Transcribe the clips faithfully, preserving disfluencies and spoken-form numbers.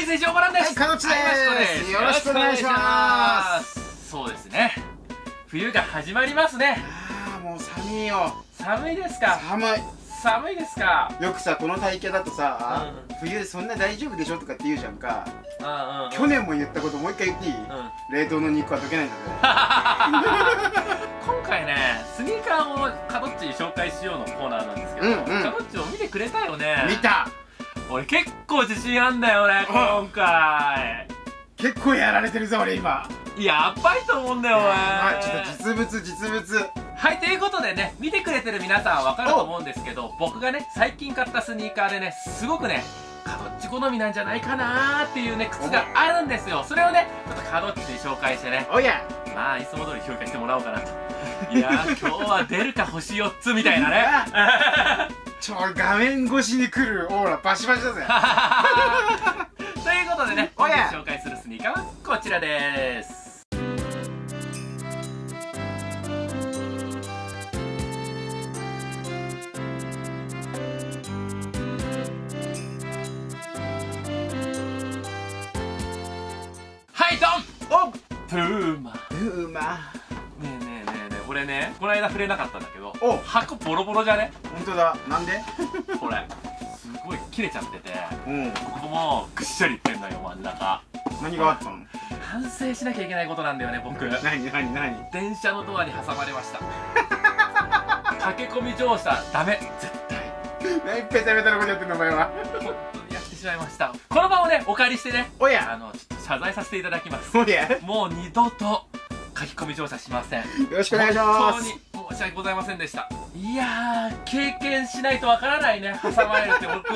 はい、全勝バランです。はい、かのちです。よろしくお願いします。そうですね。冬が始まりますね。ああ、もう寒いよ。寒いですか。寒い。寒いですか。よくさ、この体型だとさ、冬そんな大丈夫でしょとかって言うじゃんか。去年も言ったこともう一回言っていい？冷凍の肉は溶けないんだね。今回ね、スニーカーをかのっちに紹介しようのコーナーなんですけど、かのっちを見てくれたよね。見た。俺結構自信あんだよね、今回。結構やられてるぞ俺今。やばいと思うんだよね。ちょっと実物実物。はい、ということでね、見てくれてる皆さんはわかると思うんですけど、僕がね、最近買ったスニーカーでね、すごくね、かのっち好みなんじゃないかなーっていうね、靴があるんですよ。それをね、ちょっとかのっちに紹介してね、おやまあ、いつも通り評価してもらおうかなと。いやー、今日は出るか星よっつみたいなね。ちょ、画面越しに来るオーラバシバシだぜ。ということでね、今日紹介するスニーカーはこちらでーす。プーマプーマねえねえねえねえ、俺ね、この間触れなかったんだけど、お箱ボロボロじゃね？ほんとだ。なんで？これすごい切れちゃってて、うん、ここもぐっしゃりいってんのよ、真ん中。何があったの？反省しなきゃいけないことなんだよね、僕。何何何？電車のドアに挟まれました。駆け込み乗車ダメ、絶対。何ペタペタなことやってんのお前は。しまいました。この場をね、お借りしてね、おやあのちょっと謝罪させていただきます。おやもう二度と書き込み乗車しません。よろしくお願いします。本当に申し訳ございませんでした。いやー、経験しないとわからないね、挟まれるって。僕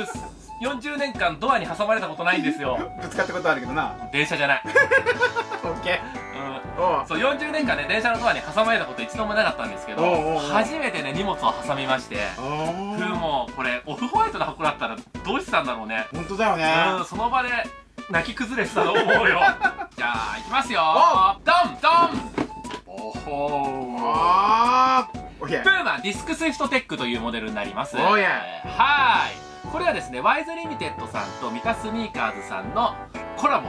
よんじゅうねんかんドアに挟まれたことないんですよ。ぶつかったことあるけどな、電車じゃない。オッケー、うん、そうよんじゅうねんかんね、電車のドアに挟まれたこと一度もなかったんですけど、初めてね、荷物を挟みまして、もうこれオフホワイトの箱だったらどうしてたんだろうね。本当だよね、うん、その場で泣き崩れてたと思うよ。じゃあ行きますよ。ドンドン。おほー。プーマディスクスイフトテックというモデルになります。はい、これはですね、ワイズリミテッドさんとミカスニーカーズさんのコラボ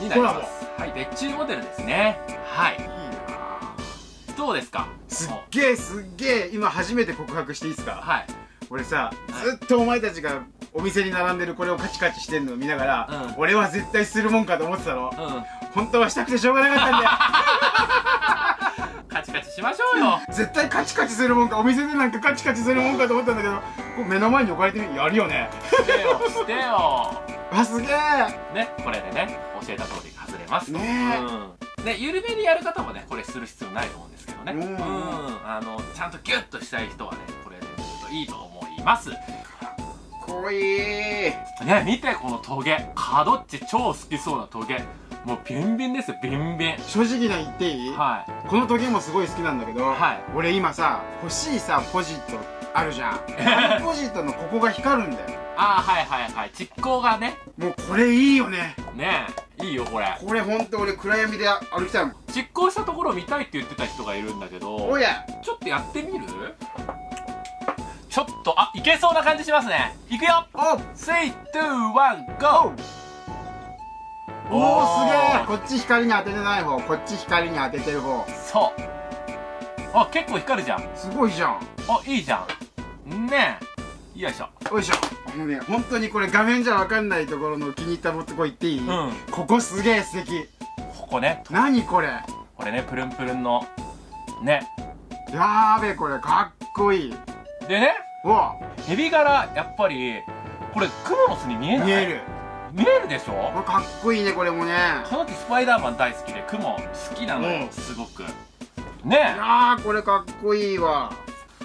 になります。はい、別注モデルですね。はい、どうですか。すっげえすっげえ、今初めて告白していいですか。はい、俺さ、ずっとお前たちがお店に並んでるこれをカチカチしてんのを見ながら、うん、俺は絶対するもんかと思ってたの、うん、本当はしたくてしょうがなかったんだよ。カチカチしましょうよ。絶対カチカチするもんか、お店でなんかカチカチするもんかと思ったんだけど、こう目の前に置かれてみ、やるよね。してよしてよ。わ、すげえね。これでね、教えた通り外れますね。うん、ね、緩めにやる方もね、これする必要ないと思うんですけどね。うん、うん、あのちゃんとギュッとしたい人はね、これでいいと思います。かっこいいね。見てこのトゲ、かのっち超好きそうなトゲ、もうビンビンですよ、ビンビン。正直な言っていい？はい、このトゲもすごい好きなんだけど、はい、俺今さ、欲しいさ、ポジットあるじゃん。あのポジットのここが光るんだよ。ああ、はいはいはい、蓄光がね。もうこれいいよね。ねえ、いいよこれ。これほんと俺暗闇で歩きたいもん。蓄光したところを見たいって言ってた人がいるんだけど、おやちょっとやってみる？ちょっと、あ、いけそうな感じしますね。いくよ。スリー、ツー、ワン、ゴー。おお、すげえ。こっち光に当ててない方、こっち光に当ててる方。そう。あ、結構光るじゃん。すごいじゃん。あ、いいじゃん。ねえ。よいしょ。よいしょ。もうね、本当にこれ画面じゃわかんないところの気に入ったものとこ行っていい？うん。ここすげえ素敵。ここね。何これ？これね、プルンプルンの。ね。やーべえ、これかっこいい。でね、ヘビ柄、やっぱりこれクモの巣に見えない？見える見えるでしょ。これかっこいいね。これもね、かのっちスパイダーマン大好きでクモ好きなのよ、すごくね。いやー、これかっこいいわ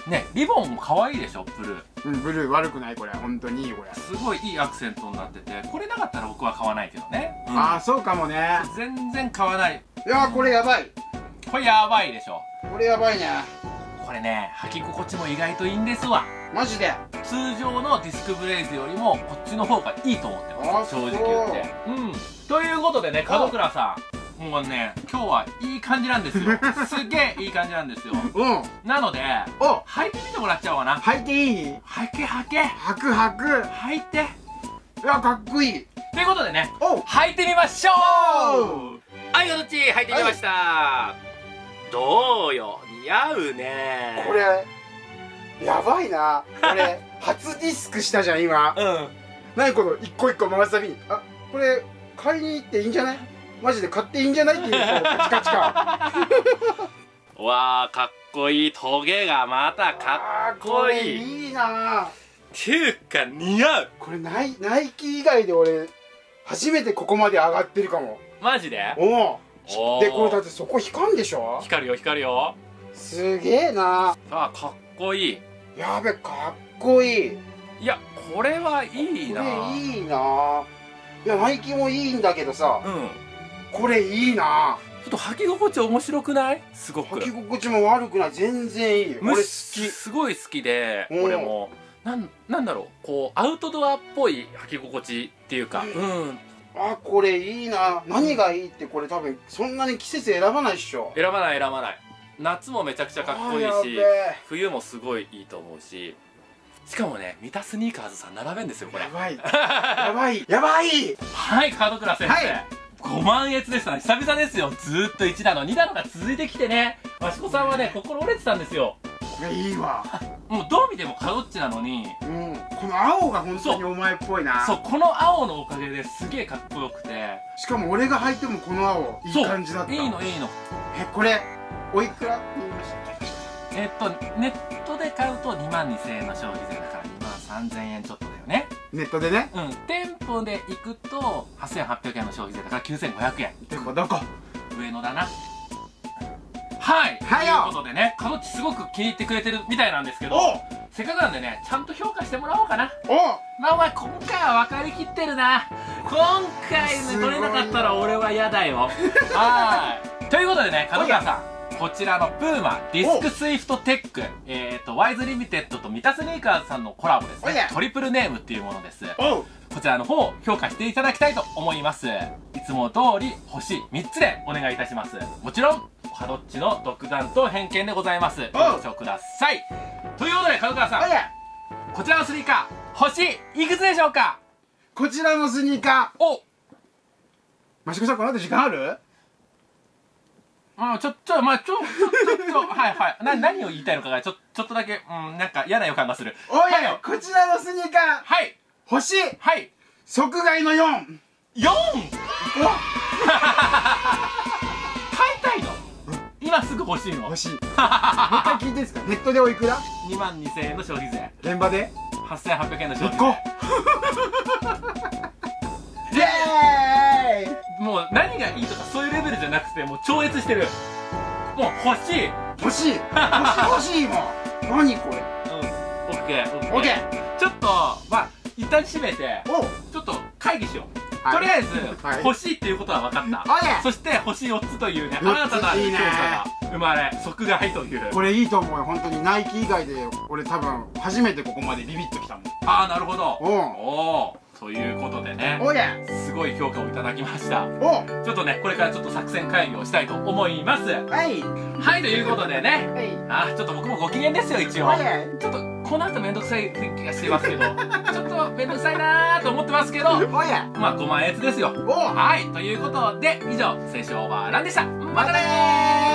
ね。リボンもかわいいでしょ、ブルー。うん、ブルー悪くない。これ本当にいい。これすごいいいアクセントになってて、これなかったら僕は買わないけどね、うん、ああそうかもね。全然買わない。いやー、これやばい、うん、これやばいでしょ。これやばいね。これね、履き心地も意外といいんですわ。マジで通常のディスクブレイズよりもこっちの方がいいと思ってます、正直言って。うん、ということでね、門倉さん、もうね、今日はいい感じなんですよ。すげえいい感じなんですよ。うん、なので履いてみてもらっちゃおうかな。履いていい？履け履け履く履く。履いて。いや、かっこいい。ということでね、履いてみましょう。はい、どっち履いてみました、はい、どうよ、似合うね。これやばいな、これ初ディスクしたじゃん今。うん、何この一個一個回すたびに、あ、これ買いに行っていいんじゃない、マジで買っていいんじゃないっていうこうカチカチ感わあ、かっこいい。トゲがまたかっこいい。これいいな。ていうか似合う。これナイ、ナイキ以外で俺初めてここまで上がってるかも。マジで？おお。でこれだってそこ光るでしょ？光るよ光るよ。すげえな。あ、かっこいい。やべ、かっこいい。いや、これはいいな。これいいな。いや、ナイキもいいんだけどさ。うん。これいいな。ちょっと履き心地面白くない？すごく。履き心地も悪くない。全然いいよ。俺好き。すごい好きで、俺も。なんなんだろう、こうアウトドアっぽい履き心地っていうか。うん。あ、これいいな。何がいいってこれ多分そんなに季節選ばないっしょ。選ばない選ばない。夏もめちゃくちゃかっこいいし、冬もすごいいいと思うし。しかもね、三田スニーカーズさん並べんですよこれ。やばい。やばい。やばい。はい、門倉先生。はい。ごまん越でしたね。久々ですよ。ずっといちだのにだのが続いてきてね、益子さんはね心折れてたんですよ。これいいわ。もうどう見てもカドッチなのに、うん、この青が本当にお前っぽいな。そう、この青のおかげですげえかっこよくて、しかも俺が履いてもこの青いい感じだった。いいのいいの。え、これおいくらって言いましたっけ？えっとネットで買うとにまんにせんえんの消費税だからにまんさんぜんえんちょっとだよね。ネットでね。うん。店舗で行くとはっせんはっぴゃくえんの消費税だからきゅうせんごひゃくえん。どこどこ？上野だな。はい。はいよ。ということでね、かどっちすごく気に入ってくれてるみたいなんですけど、せっかくなんでね、ちゃんと評価してもらおうかな。お。まあお前今回は分かりきってるな。今回ね取れなかったら俺は嫌だよ。はい。ということでね、門倉さん。こちらのプーマディスクスイフトテック、えーとワイズリミテッドとミタスニーカーズさんのコラボですね。トリプルネームっていうものです。こちらの方を評価していただきたいと思います。いつも通り星みっつでお願いいたします。もちろんカドッチの独断と偏見でございます。ご了承ください。ということで門倉さん、こちらのスニーカー星いくつでしょうか？こちらのスニーカー、お益子さん、この後時間ある？うん、ちょっと、まあ、ちょ、ちょ、ちょ、ちょ、はいはい。な、何を言いたいのかが、ちょ、ちょっとだけ、うん、なんか嫌な予感がする。おいやよ、こちらのスニーカー。はい。星。はい。即買いのよん。よん！ お買いたいの？今すぐ欲しいの？欲しい。もう一回聞いていいですか？ネットでおいくら？ にまんにせんえんの消費税。現場で？ はっせんはっぴゃくえんの消費税。イエーイ！もう何がいいとかそういうレベルじゃなくて、もう超越してる。もう欲しい欲しい欲しい欲しいもん。何これ。うん、オッケーオッケー。ちょっとまあ一旦閉めてちょっと会議しよう。とりあえず欲しいっていうことは分かった。そして星よっつというね、新たな評価が生まれ、即買いという。これいいと思うよ本当に。ナイキ以外で俺多分初めてここまでビビッときたもん。ああ、なるほど。おお、ということでね、すごい評価をいただきました。ちょっとねこれからちょっと作戦会議をしたいと思います。はいはい。ということでね、あ、ちょっと僕もご機嫌ですよ。一応ちょっとこの後めんどくさい気がしてますけど、ちょっとめんどくさいなーと思ってますけど、まあごまんえつですよ。はい。ということで以上、清少オーバーランでした。またねー。